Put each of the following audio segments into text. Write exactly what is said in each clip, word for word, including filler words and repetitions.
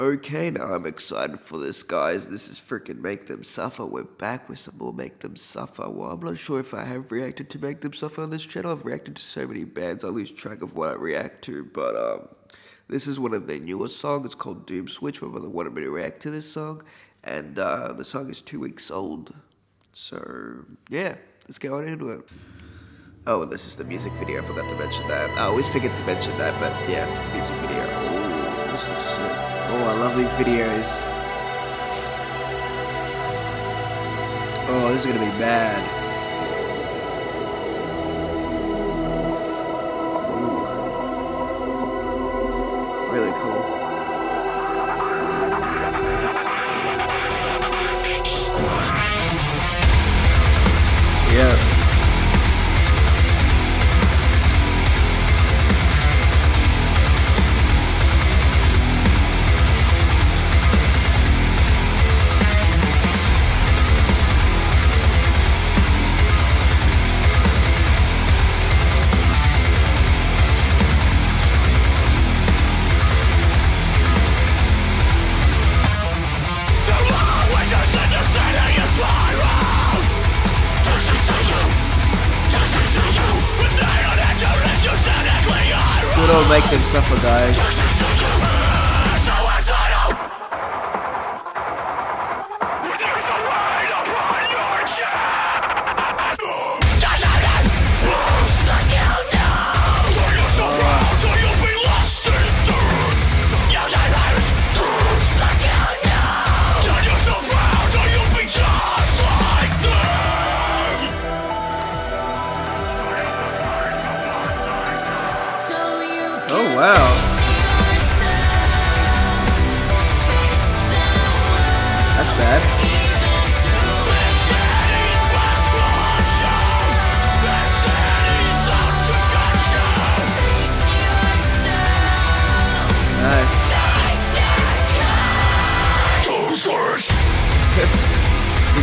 Okay, now I'm excited for this, guys. This is freaking Make Them Suffer. We're back with some more Make Them Suffer. Well, I'm not sure if I have reacted to Make Them Suffer on this channel. I've reacted to so many bands, I lose track of what I react to. But um, this is one of their newer songs. It's called Doomswitch. My mother wanted me to react to this song. And uh, the song is two weeks old. So, yeah, let's get on into it. Oh, and this is the music video. I forgot to mention that. I always forget to mention that, but yeah, it's the music video. Ooh, this looks sick. Oh, I love these videos. Oh, this is gonna be bad. Ooh. Really cool. Yeah. Don't make them suffer, guys. Oh, wow. That's bad. Nice. We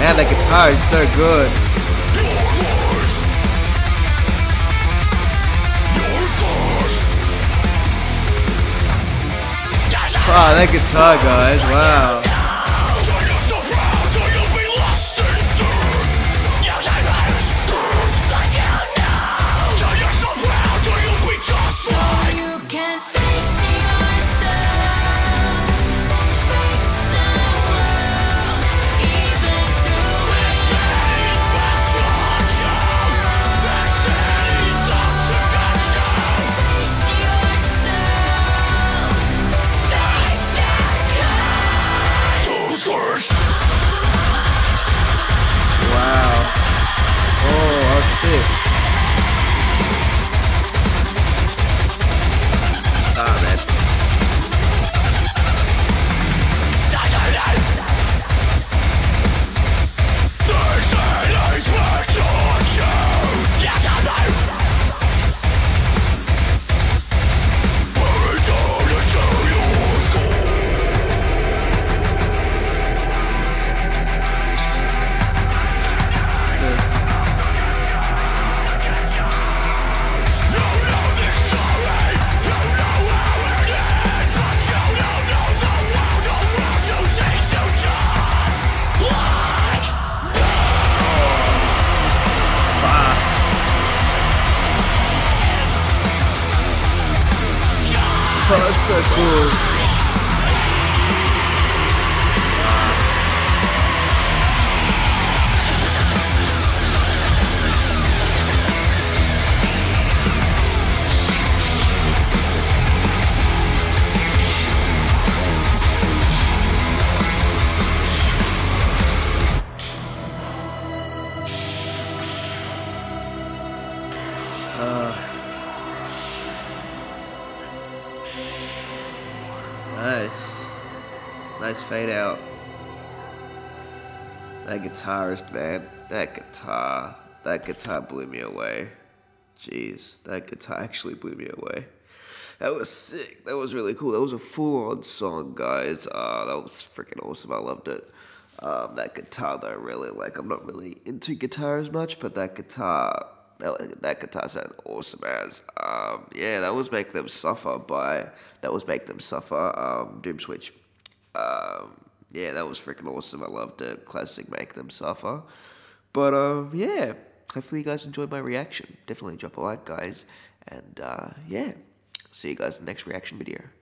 Man, that guitar is so good. Wow, that guitar, guys. Wow. Oh, that's so cool. Uh. just fade out. That guitarist, man. That guitar. That guitar blew me away. Jeez, that guitar actually blew me away. That was sick. That was really cool. That was a full-on song, guys. Uh, that was freaking awesome. I loved it. Um, that guitar, though, really, like, I'm not really into guitar as much, but that guitar, that, that guitar sounded awesome as. Um, yeah, that was Make Them Suffer by, that was Make Them Suffer, um, Doomswitch. Um, yeah, that was freaking awesome. I loved it. Classic Make Them Suffer. But, um, yeah, hopefully you guys enjoyed my reaction. Definitely drop a like, guys. And, uh, yeah, see you guys in the next reaction video.